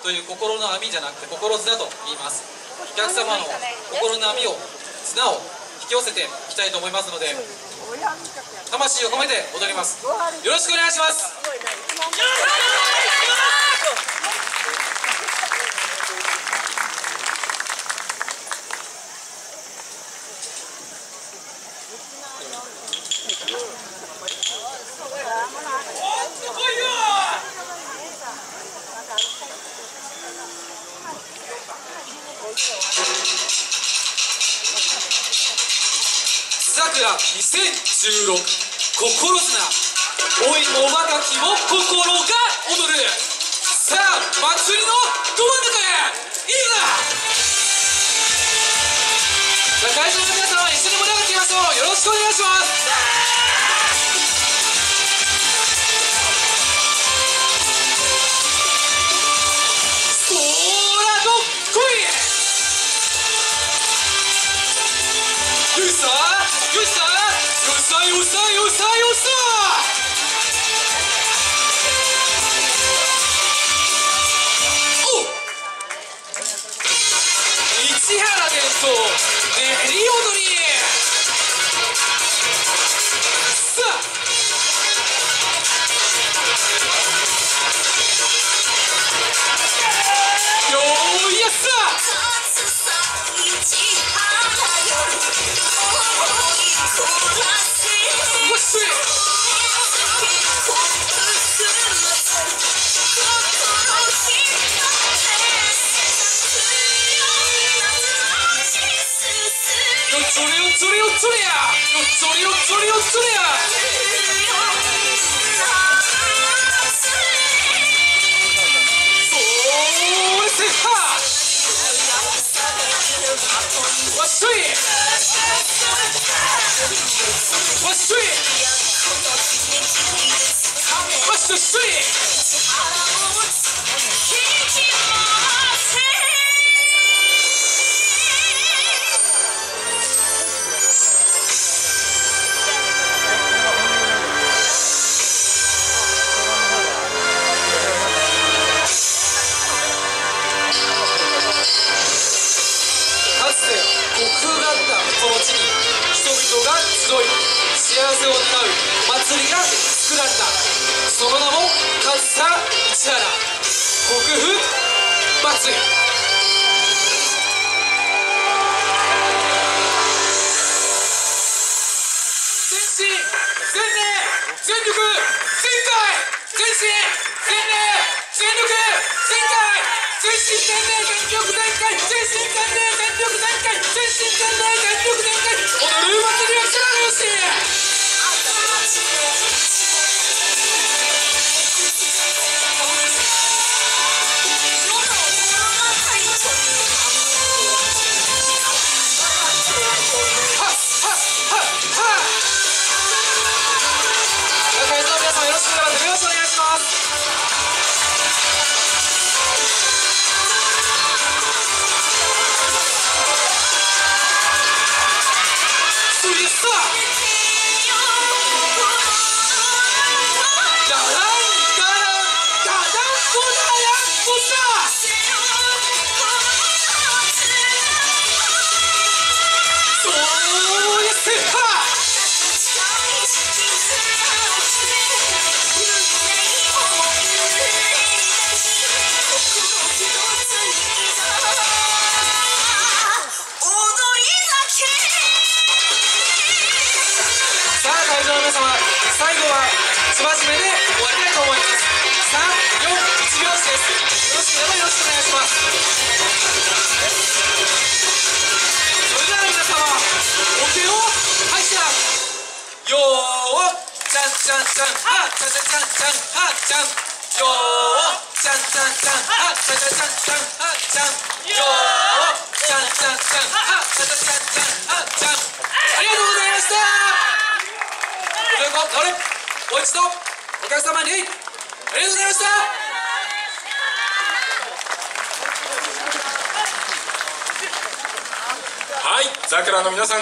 という心の網じゃなくて心綱と言います。お客様の心の網を、綱を引き寄せていきたいと思いますので、魂を込めて踊ります。よろしくお願いします。津桜2016心綱、老いも若きも心が踊る。さあ祭りのど真ん中へ、いいな。会場の皆様、一緒に盛り上がっていきましょう。よろしくお願いします。桜の皆さん。